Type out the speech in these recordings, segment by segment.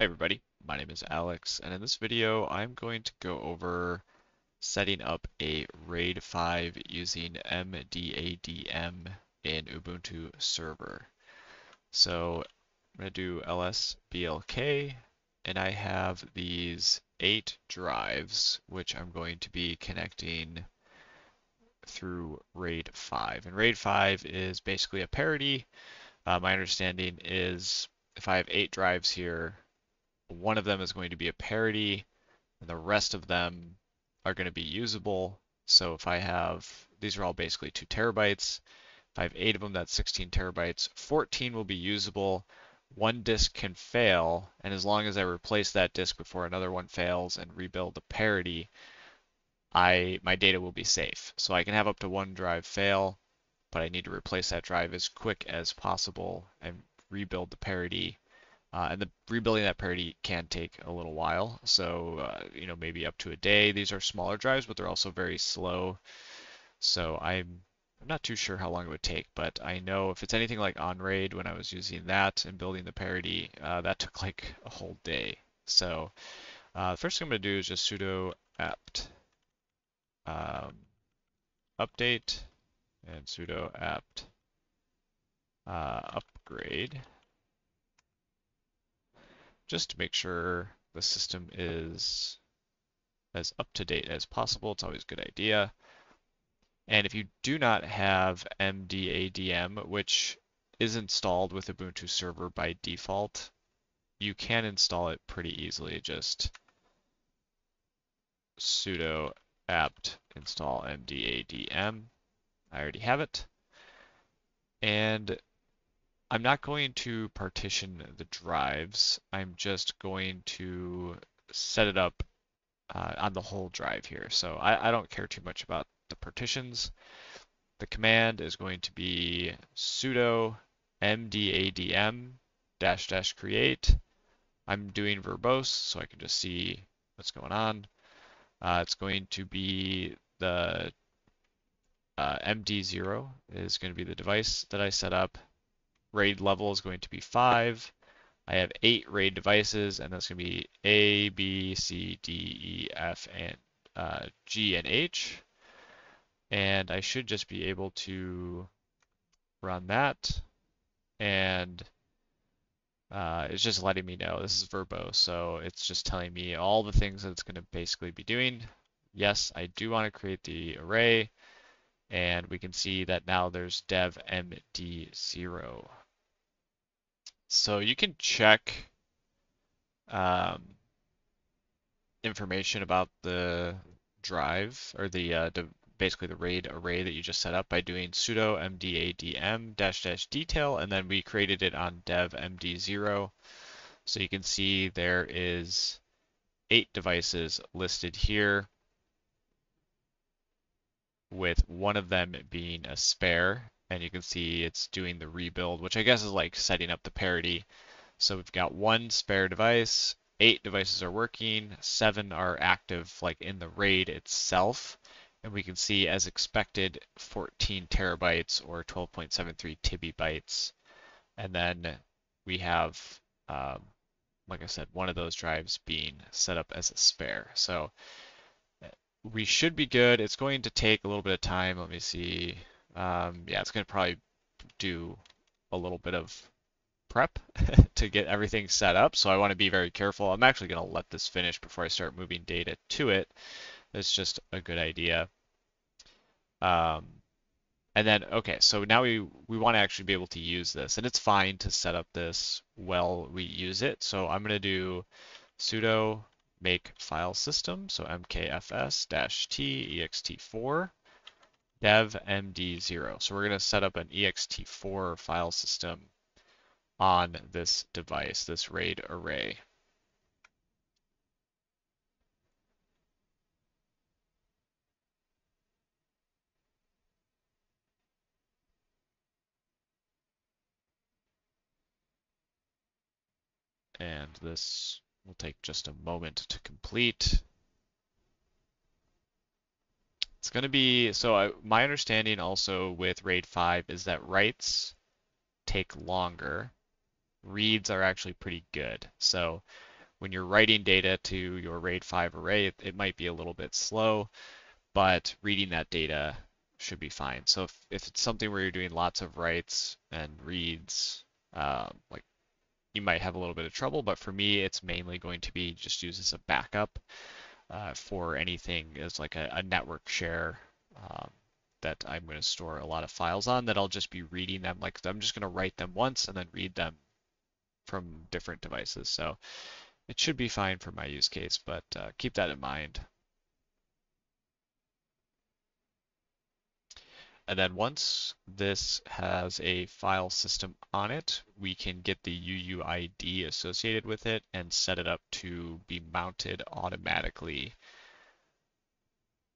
Hey everybody, my name is Alex, and in this video I'm going to go over setting up a RAID 5 using MDADM in Ubuntu server. So I'm going to do LSBLK, and I have these 8 drives which I'm going to be connecting through RAID 5. And RAID 5 is basically a parity. My understanding is if I have 8 drives here, one of them is going to be a parity, and the rest of them are going to be usable. So if I have, these are all basically 2 terabytes. If I have 8 of them, that's 16 terabytes. 14 will be usable. One disk can fail, and as long as I replace that disk before another one fails and rebuild the parity, my data will be safe. So I can have up to one drive fail, but I need to replace that drive as quick as possible and rebuild the parity. And the rebuilding that parity can take a little while, so you know, maybe up to a day. These are smaller drives, but they're also very slow, so I'm not too sure how long it would take. But I know if it's anything like OnRaid, when I was using that and building the parity, that took like a whole day. So the first thing I'm going to do is just sudo apt update and sudo apt upgrade, just to make sure the system is as up-to-date as possible. It's always a good idea. And if you do not have MDADM, which is installed with Ubuntu Server by default, you can install it pretty easily. Just sudo apt install MDADM. I already have it. And I'm not going to partition the drives. I'm just going to set it up on the whole drive here. So I don't care too much about the partitions. The command is going to be sudo mdadm -- create. I'm doing verbose, so I can just see what's going on. It's going to be the md0 is going to be the device that I set up. RAID level is going to be 5. I have 8 RAID devices, and that's going to be A, B, C, D, E, F, and G, and H. And I should just be able to run that. And it's just letting me know. This is verbose, so it's just telling me all the things that it's going to basically be doing. Yes, I do want to create the array. And we can see that now there's dev/md0. So you can check information about the drive, or basically the RAID array that you just set up by doing sudo mdadm -- detail, and then we created it on dev/md0. So you can see there is 8 devices listed here, with one of them being a spare, and you can see it's doing the rebuild, which I guess is like setting up the parity. So we've got one spare device, 8 devices are working, 7 are active like in the RAID itself, and we can see as expected 14 terabytes or 12.73 tibibytes. And then we have, like I said, one of those drives being set up as a spare. So we should be good. It's going to take a little bit of time. Let me see. Yeah, it's going to probably do a little bit of prep to get everything set up. So I want to be very careful. I'm actually going to let this finish before I start moving data to it. It's just a good idea. And then, okay, so now we want to actually be able to use this. And it's fine to set up this while we use it. So I'm going to do sudo make file system, so mkfs -t ext4 dev/md0. So we're going to set up an ext4 file system on this device, this RAID array. And this will take just a moment to complete. It's going to be, so my understanding also with RAID 5 is that writes take longer, reads are actually pretty good. So when you're writing data to your RAID 5 array, it might be a little bit slow, but reading that data should be fine. So if it's something where you're doing lots of writes and reads, like you might have a little bit of trouble, but for me, it's mainly going to be just used as a backup for anything as like a network share that I'm going to store a lot of files on that I'll just be reading them. Like I'm just going to write them once and then read them from different devices. So it should be fine for my use case, but keep that in mind. And then once this has a file system on it, we can get the UUID associated with it and set it up to be mounted automatically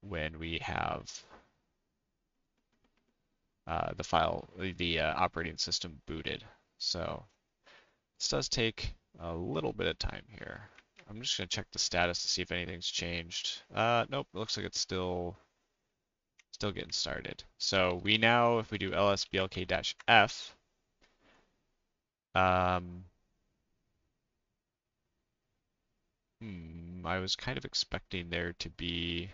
when we have the operating system booted. So this does take a little bit of time here. I'm just going to check the status to see if anything's changed. Nope, it looks like it's still getting started. So we now, if we do lsblk-f, I was kind of expecting there to be,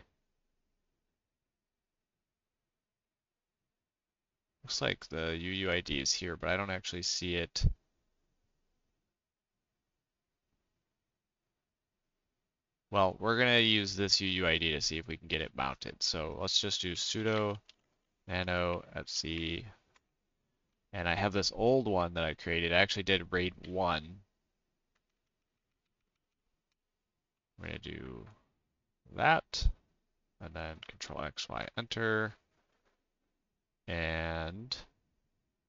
looks like the UUID is here, but I don't actually see it. Well, we're going to use this UUID to see if we can get it mounted. So let's just do sudo nano fc. And I have this old one that I created. I actually did RAID 1. We're going to do that. And then Control X, Y, Enter. And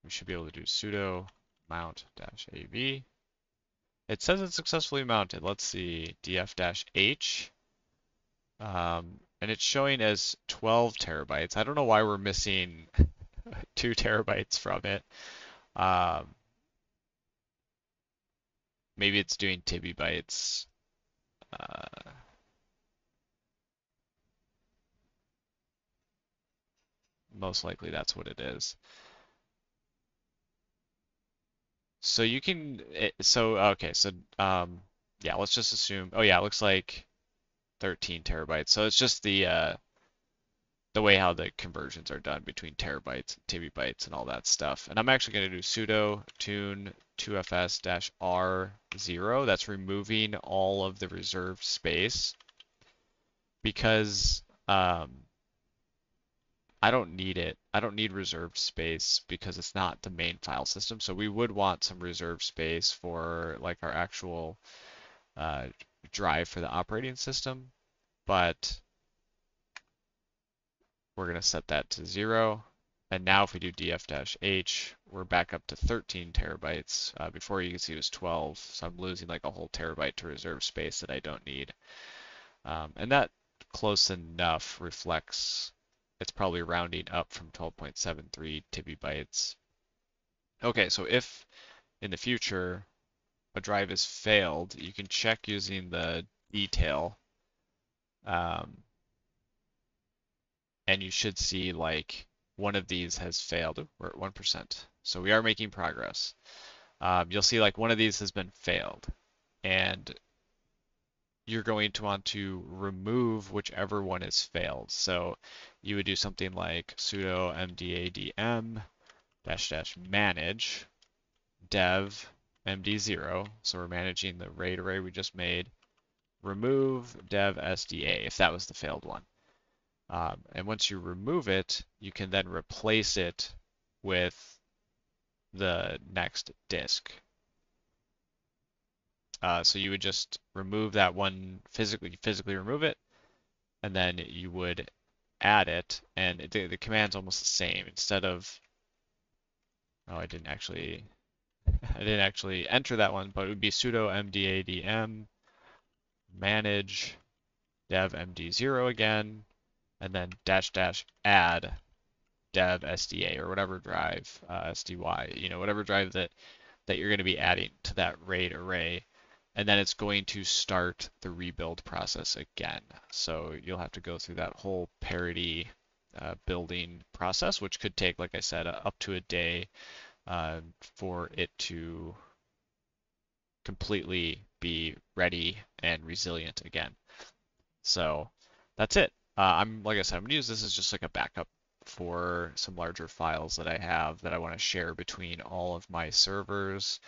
we should be able to do sudo mount-av. It says it's successfully mounted. Let's see, df-h, and it's showing as 12 terabytes. I don't know why we're missing 2 terabytes from it. Maybe it's doing tibbybytes. Most likely that's what it is. So you can, yeah, let's just assume, oh yeah, it looks like 13 terabytes. So it's just the way how the conversions are done between terabytes, and tibbybytes, and all that stuff. And I'm actually going to do sudo tune2fs-r0. That's removing all of the reserved space because I don't need it. I don't need reserved space because it's not the main file system. So we would want some reserved space for like our actual drive for the operating system, but we're going to set that to 0. And now if we do df-h, we're back up to 13 terabytes. Before you can see it was 12. So I'm losing like a whole terabyte to reserve space that I don't need. And that close enough reflects. It's probably rounding up from 12.73 tibbybytes. Okay, so if in the future a drive is failed, you can check using the detail, and you should see like one of these has failed. We're at 1%, so we are making progress. You'll see like one of these has been failed, and you're going to want to remove whichever one is failed. So you would do something like sudo mdadm -- manage dev md0. So we're managing the RAID array we just made. Remove dev sda if that was the failed one. And once you remove it, you can then replace it with the next disk. So you would just remove that one, physically remove it, and then you would add it, and the command's almost the same. Instead of, oh, I didn't actually enter that one, but it would be sudo mdadm manage dev md0 again, and then -- add dev sda or whatever drive, sdy, you know, whatever drive that you're going to be adding to that RAID array. And then it's going to start the rebuild process again. So you'll have to go through that whole parity building process, which could take, like I said, up to a day for it to completely be ready and resilient again. So that's it. Like I said, I'm gonna use this as just like a backup for some larger files that I have that I want to share between all of my servers.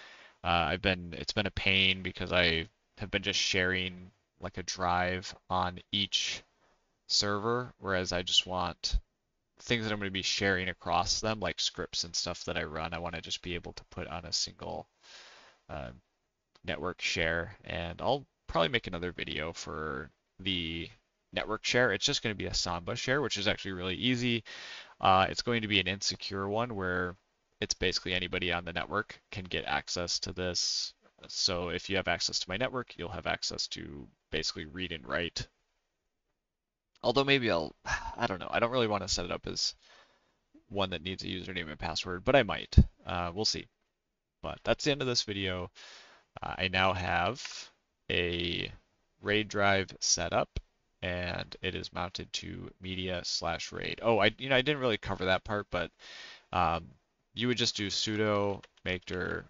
It's been a pain because I have been just sharing like a drive on each server, whereas I just want things that I'm going to be sharing across them, like scripts and stuff that I run. I want to just be able to put on a single network share, and I'll probably make another video for the network share. It's just going to be a Samba share, which is actually really easy. It's going to be an insecure one where it's basically anybody on the network can get access to this. So if you have access to my network, you'll have access to basically read and write. Although maybe I don't know. I don't really want to set it up as one that needs a username and password, but I might. We'll see. But that's the end of this video. I now have a RAID drive set up, and it is mounted to media/RAID. Oh, I didn't really cover that part, but you would just do sudo maker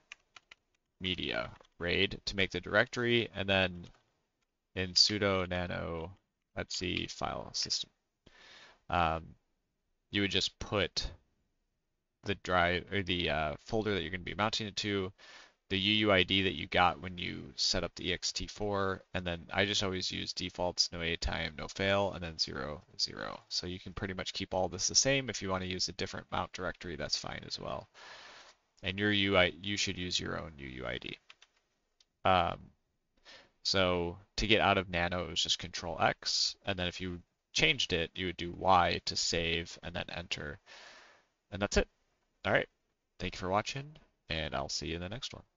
media RAID to make the directory, and then in sudo nano, let's see, file system. You would just put the drive or the folder that you're going to be mounting it to, the UUID that you got when you set up the ext4, and then I just always use defaults, no a time, no fail, and then 0, 0. So you can pretty much keep all this the same. If you want to use a different mount directory, that's fine as well. And your UI, you should use your own UUID. So to get out of nano, it was just Control X, and then if you changed it, you would do Y to save and then enter. And that's it. All right. Thank you for watching, and I'll see you in the next one.